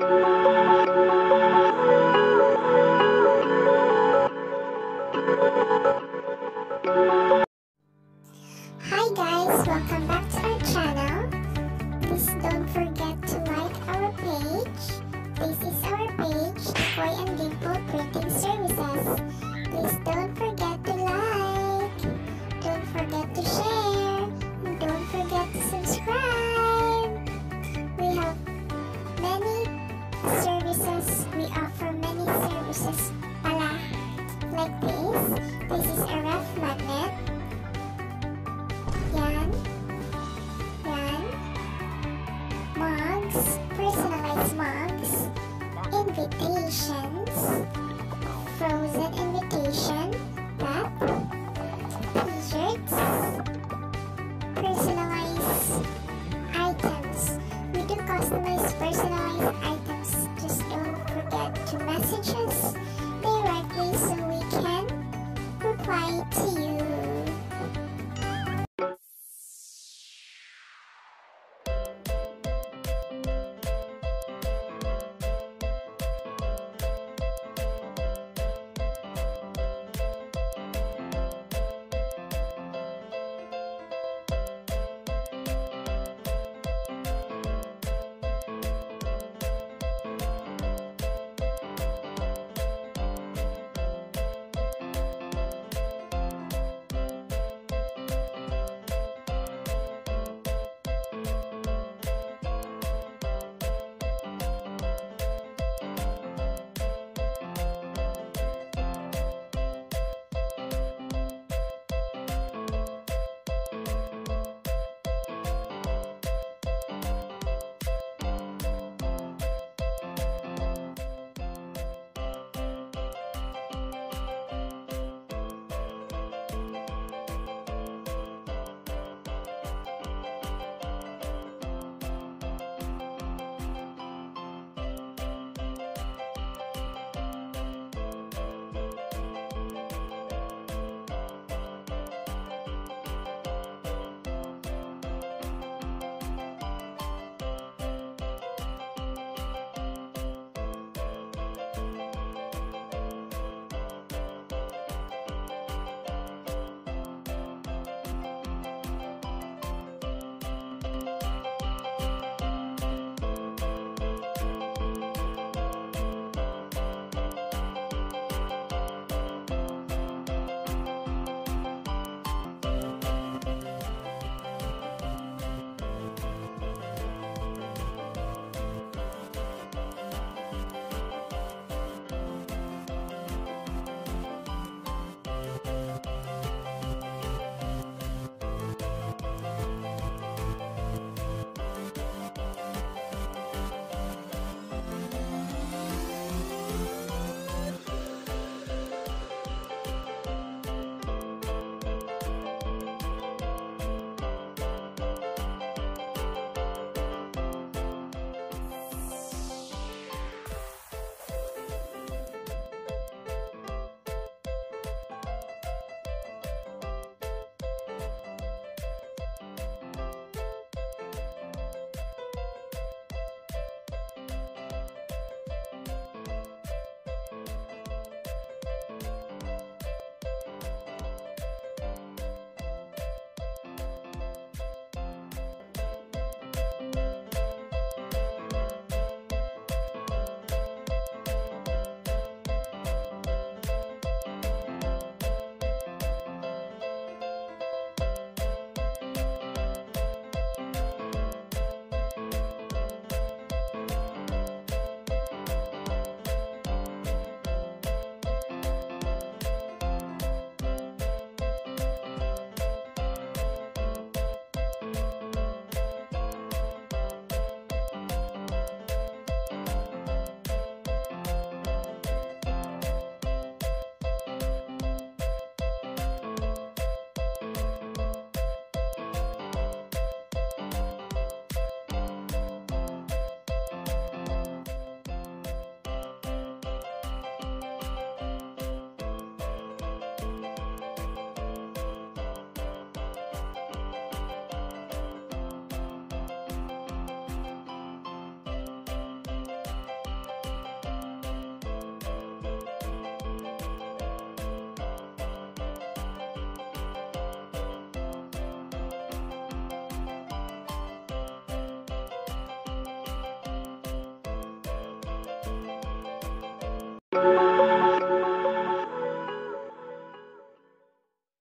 Hi guys, welcome back to our channel. Please don't forget to like our page. This is our page, Koy and Dimple Printing Services. Please don't forget to like, don't forget to share, and don't forget to subscribe. We have many services, we offer many services like this. This is our